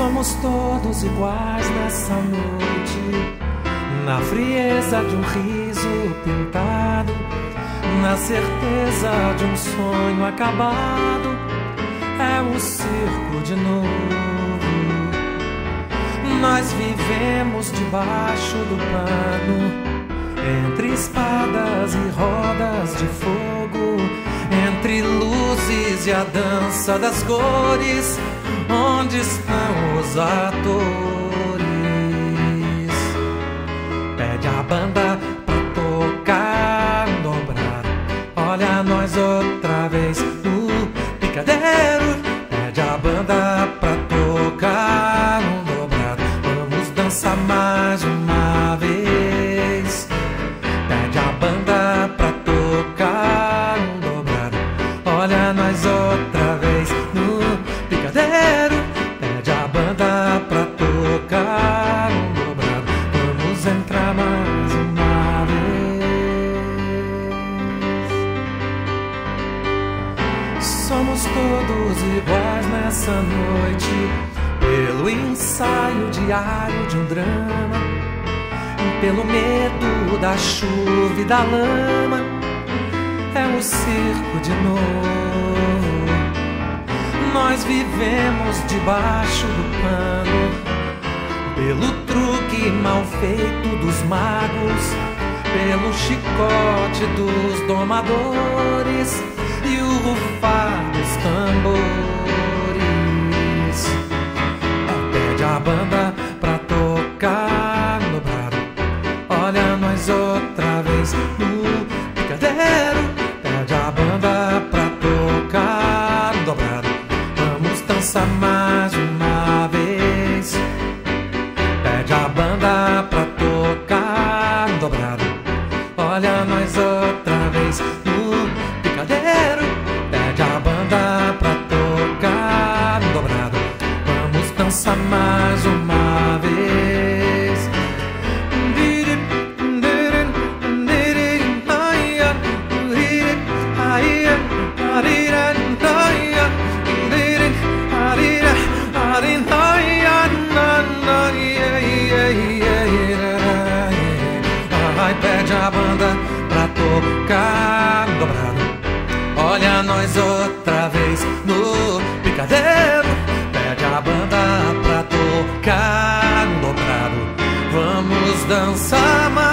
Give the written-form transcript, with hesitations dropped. Somos todos iguais nessa noite, na frieza de um riso pintado, na certeza de um sonho acabado. É o circo de novo. Nós vivemos debaixo do pano, entre espadas e rodas de fogo, entre luzes e a dança das cores. Onde estão os atores? Pede a banda pra tocar um dobrado, olha nós outra vez no picadeiro. Pede a banda pra tocar um dobrado, vamos dançar mais uma vez. Pede a banda pra tocar um dobrado, olha nós outra vez no picadeiro. Somos todos iguais nessa noite, pelo ensaio diário de um drama, pelo medo da chuva e da lama. É o circo de novo. Nós vivemos debaixo do pano, pelo truque mal feito dos magos, pelo chicote dos domadores e o rufar dos tambores. Pede a banda pra tocar no dobrado, olha nós outra vez no picadeiro. Pede a banda pra tocar no dobrado, vamos dançar mais uma vez. Pede a banda pra tocar no dobrado, olha nós outra vez no picadeiro. Dança mais uma vez. Ai, pede a banda pra tocar um dobrado, olha nós outra vez no picadeiro. Pede a banda pra tocar um dobrado, vamos dançar mais.